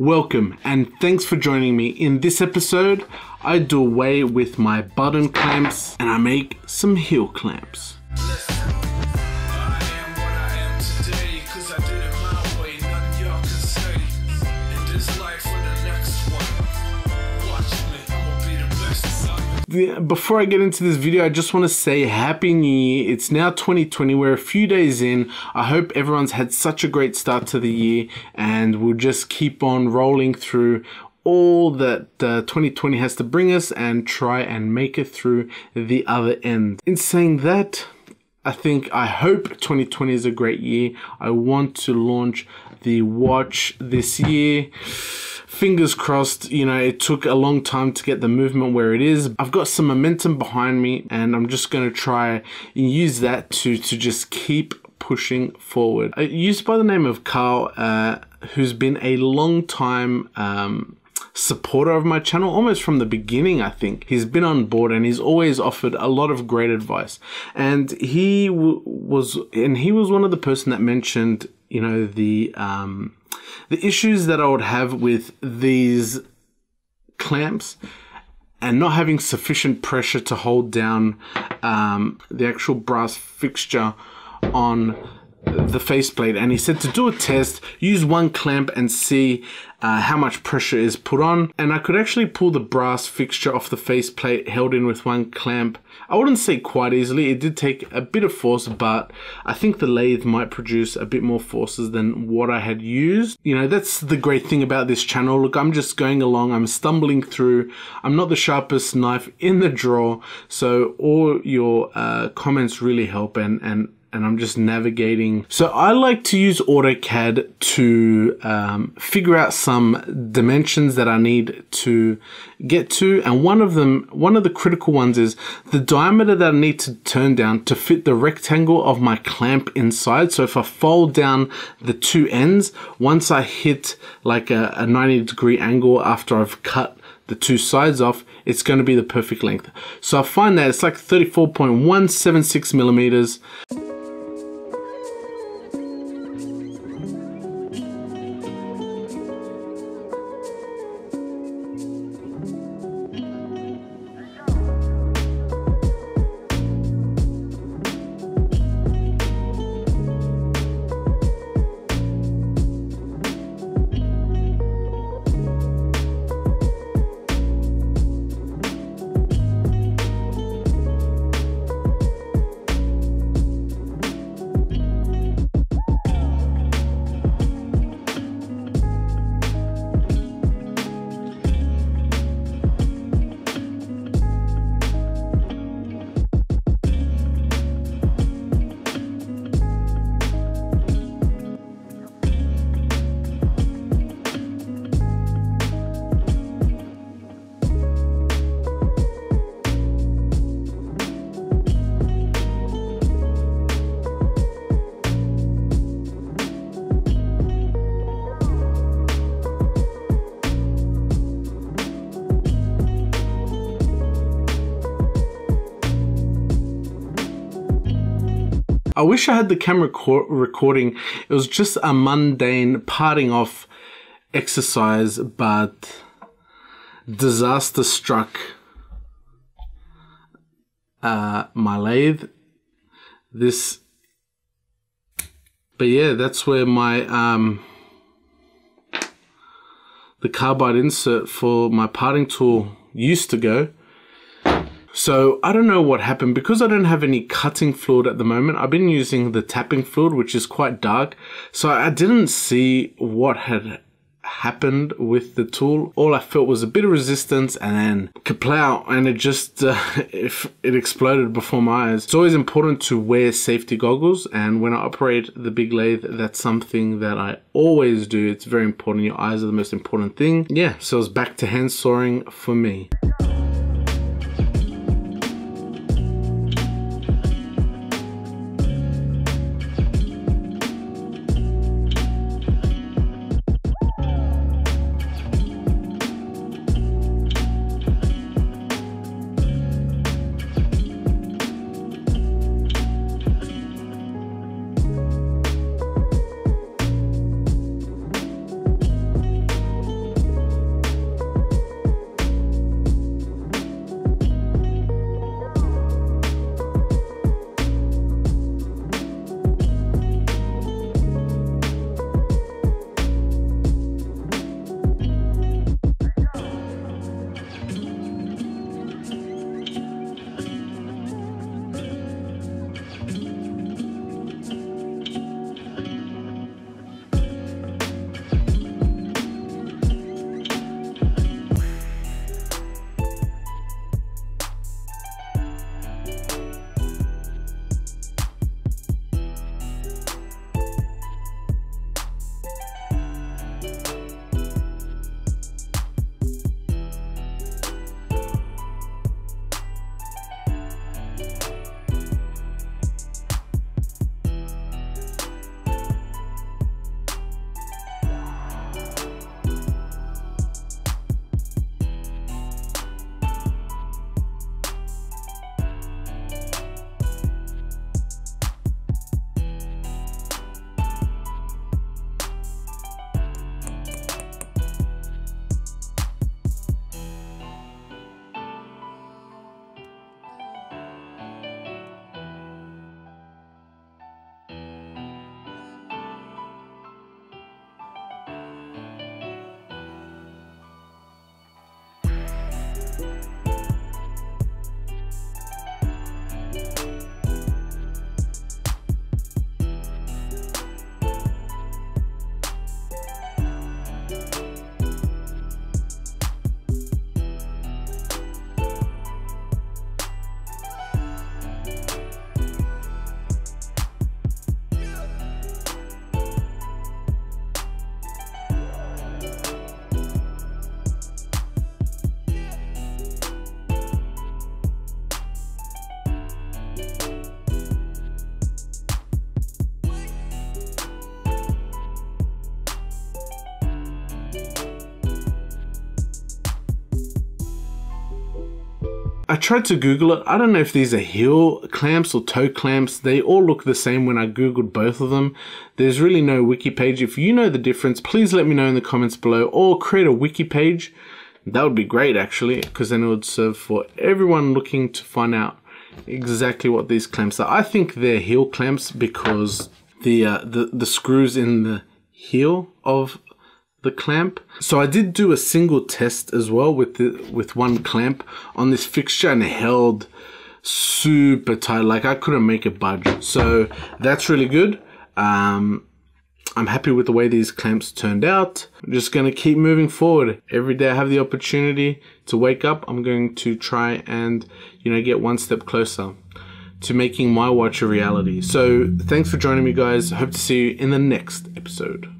Welcome and thanks for joining me. In this episode, I do away with my button clamps and I make some heel clamps. Before I get into this video, I just want to say Happy New Year. It's now 2020. We're a few days in. I hope everyone's had such a great start to the year and we'll just keep on rolling through all that 2020 has to bring us and try and make it through the other end. In saying that, I hope 2020 is a great year. I want to launch the watch this year. Fingers crossed, you know, it took a long time to get the movement where it is. I've got some momentum behind me and I'm just going to try and use that to just keep pushing forward. I used by the name of Carl, who's been a long time supporter of my channel, almost from the beginning. I think he's been on board and he's always offered a lot of great advice, and he was one of the person that mentioned, you know, the issues that I would have with these clamps and not having sufficient pressure to hold down the actual brass fixture on the faceplate. And he said to do a test, use one clamp and see how much pressure is put on. And I could actually pull the brass fixture off the faceplate held in with one clamp. I wouldn't say quite easily, it did take a bit of force, but I think the lathe might produce a bit more forces than what I had used. You know, that's the great thing about this channel. Look, I'm just going along, I'm stumbling through, I'm not the sharpest knife in the drawer, so all your comments really help and I'm just navigating. So I like to use AutoCAD to figure out some dimensions that I need to get to. And one of the critical ones is the diameter that I need to turn down to fit the rectangle of my clamp inside. So if I fold down the two ends, once I hit like a 90-degree angle after I've cut the two sides off, it's going to be the perfect length. So I find that it's like 34.176 millimeters. I wish I had the camera recording. It was just a mundane parting off exercise, but disaster struck my lathe. But yeah, that's where my the carbide insert for my parting tool used to go. So I don't know what happened, because I don't have any cutting fluid at the moment. I've been using the tapping fluid, which is quite dark. So I didn't see what had happened with the tool. All I felt was a bit of resistance and then kaplow, and it just it exploded before my eyes. It's always important to wear safety goggles, and when I operate the big lathe, that's something that I always do. It's very important. Your eyes are the most important thing. Yeah, so it's back to hand sawing for me. tried to Google it. I don't know if these are heel clamps or toe clamps. They all look the same when I Googled both of them. There's really no wiki page. If you know the difference, please let me know in the comments below, or create a wiki page. That would be great actually, because then it would serve for everyone looking to find out exactly what these clamps are. I think they're heel clamps because the screws in the heel of the clamp. So I did do a single test as well with one clamp on this fixture, and it held super tight. Like I couldn't make it budge. So that's really good. I'm happy with the way these clamps turned out. I'm just going to keep moving forward. Every day I have the opportunity to wake up, I'm going to try and, you know, get one step closer to making my watch a reality. So thanks for joining me guys. Hope to see you in the next episode.